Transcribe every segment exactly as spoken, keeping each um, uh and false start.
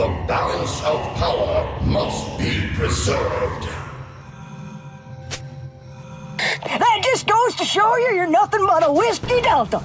The balance of power must be preserved. That just goes to show you you're nothing but a whiskey delta.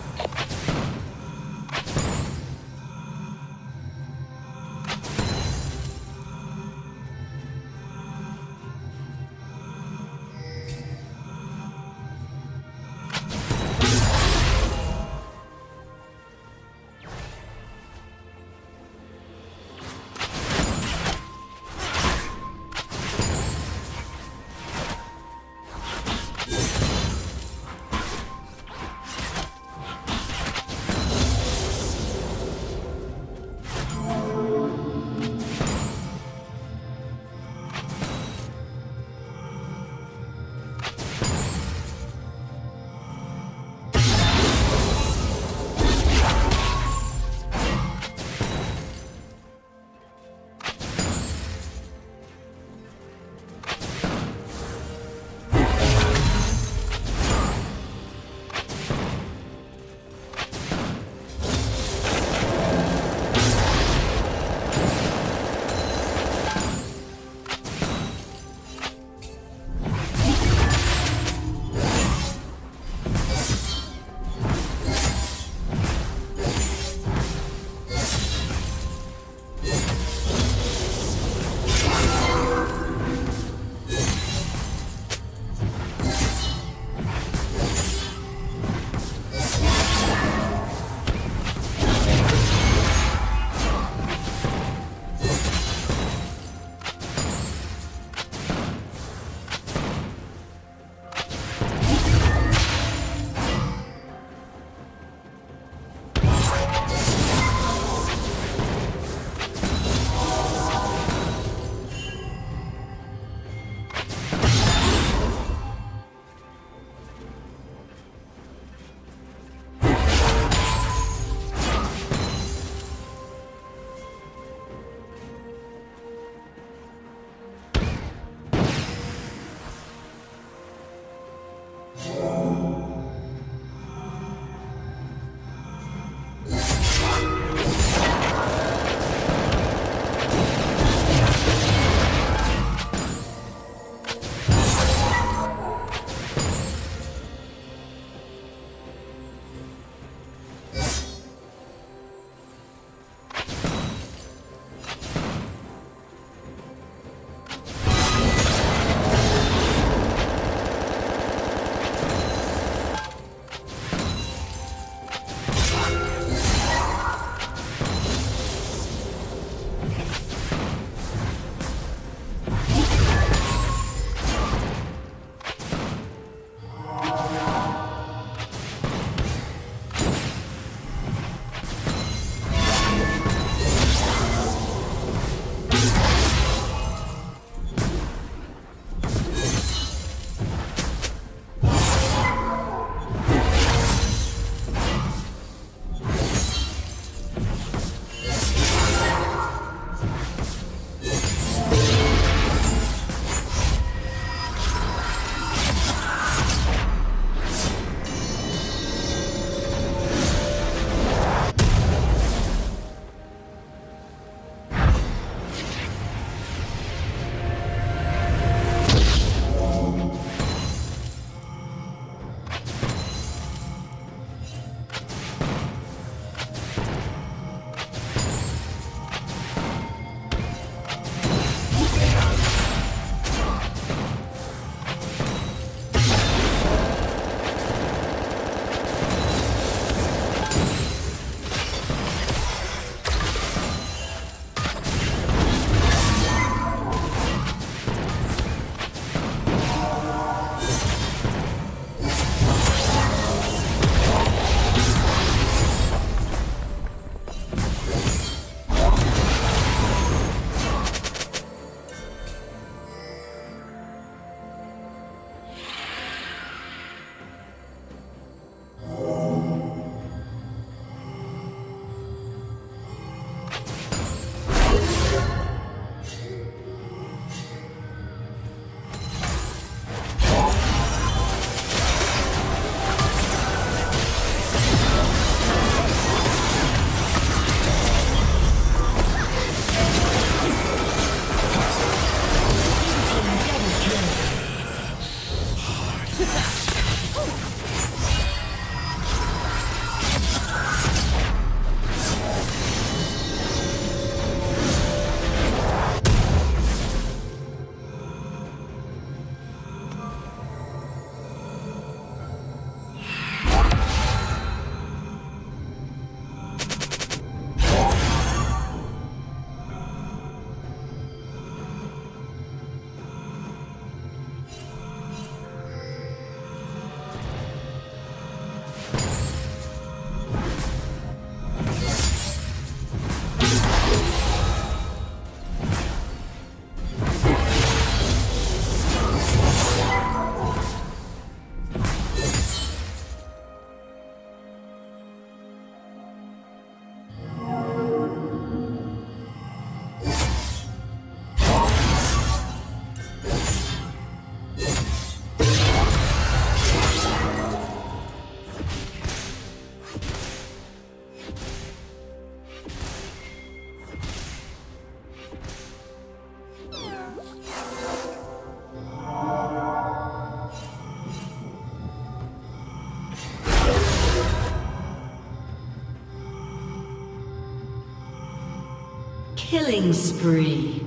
Killing spree.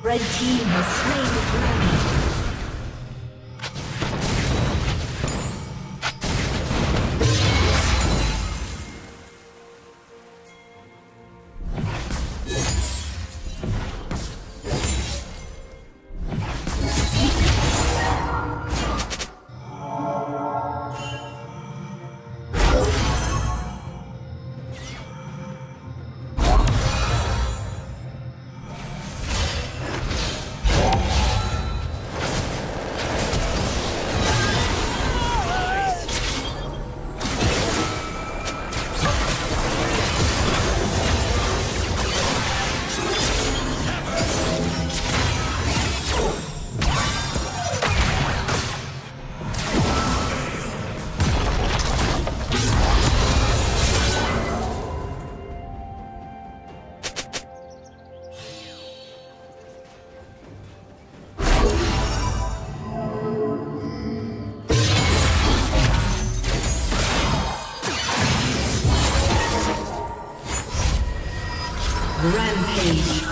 Red team has slain the dragon. Rampage.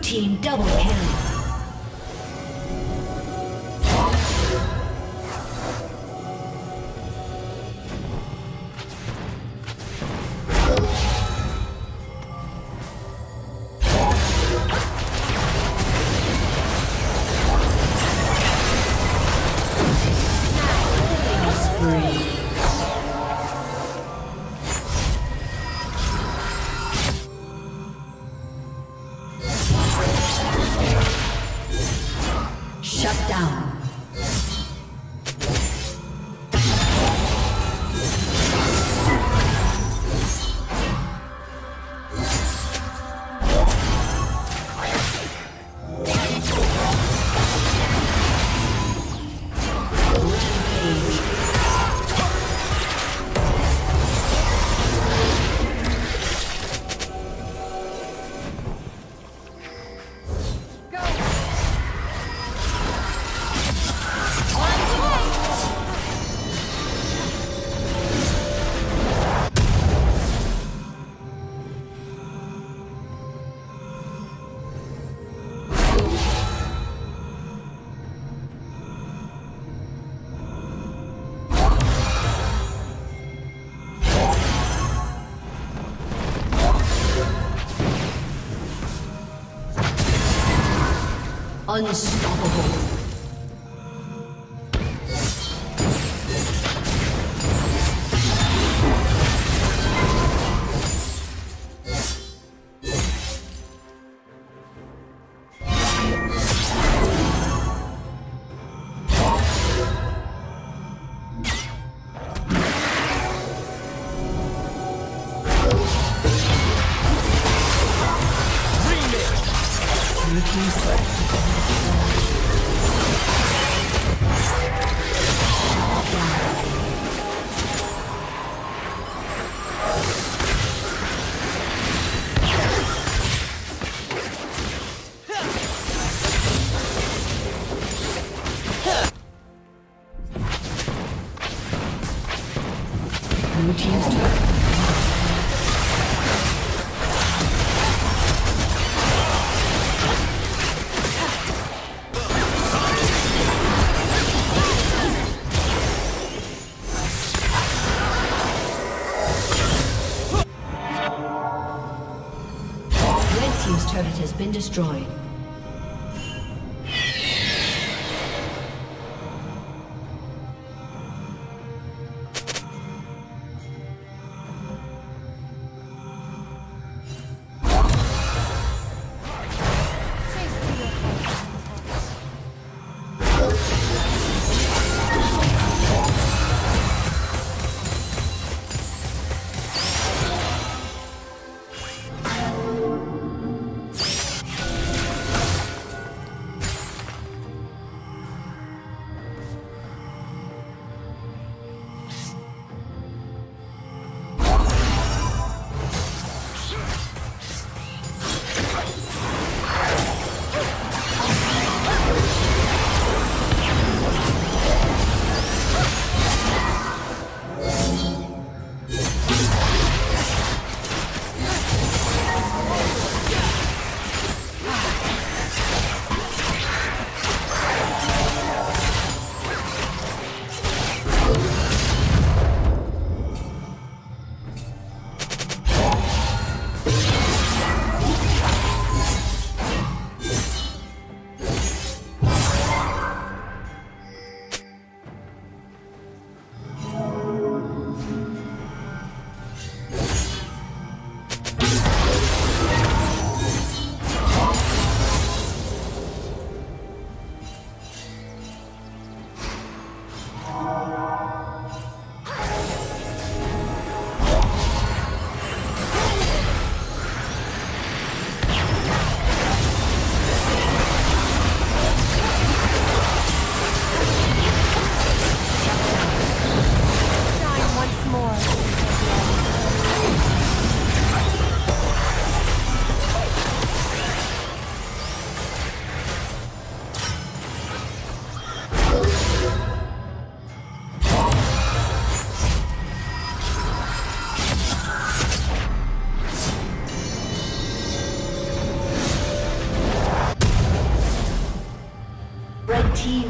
Team double kill. Shut down. Unstoppable. Been destroyed.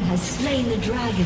Has slain the dragon.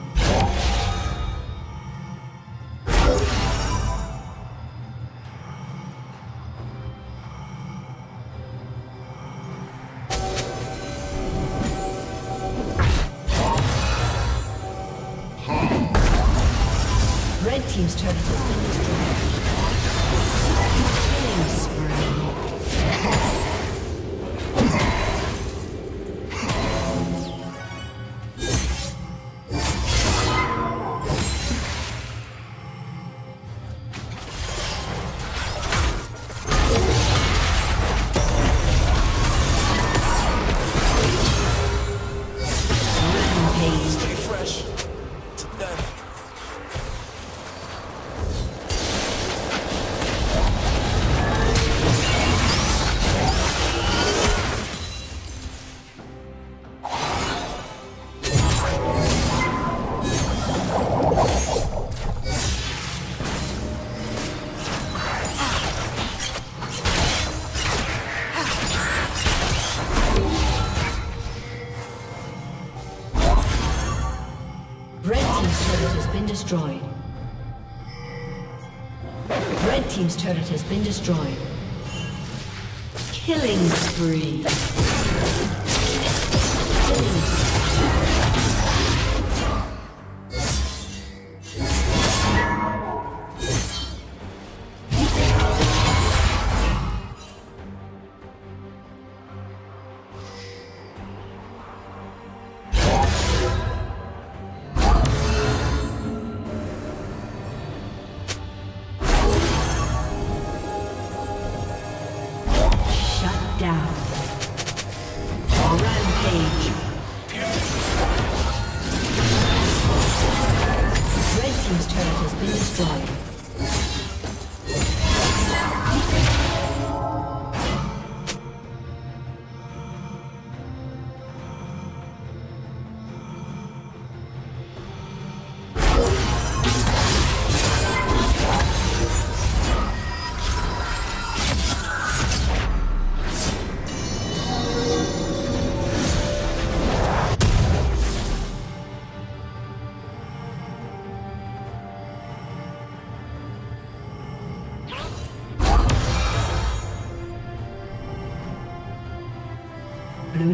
Red team's turret has been destroyed. Killing spree. Destroyed. Red team's turret has been destroyed. Killing spree. Killing spree. Blue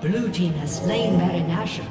Blue team has slain Baron Nashor.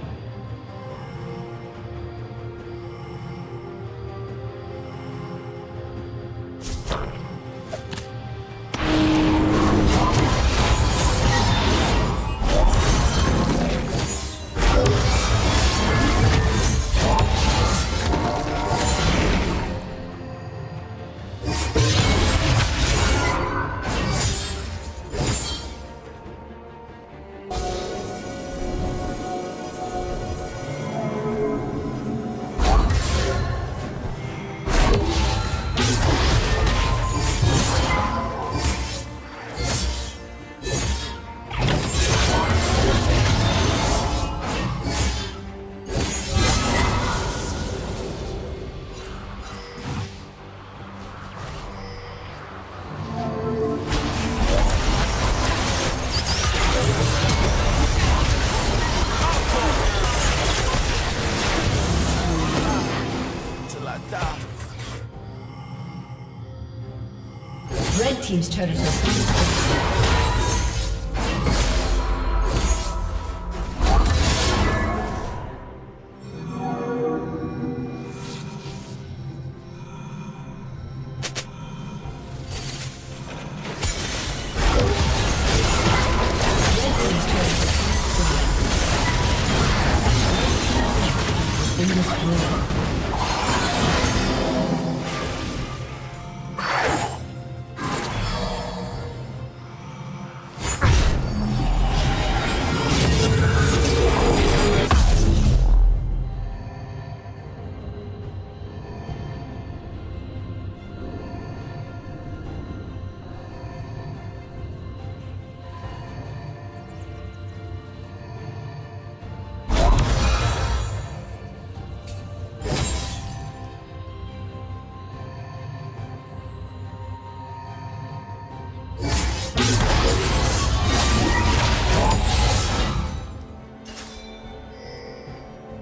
Red team's turret has been destroyed.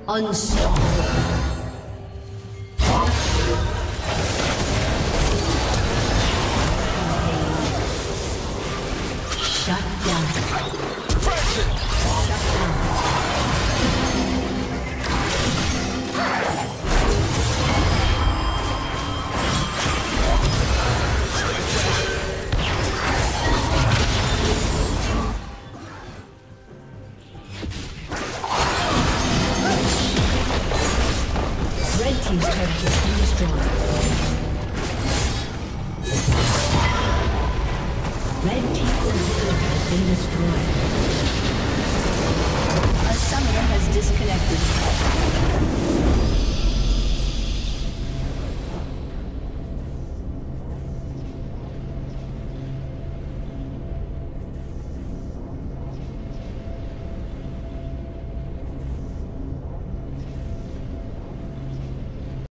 Unstoppable. Red team's turret has been destroyed.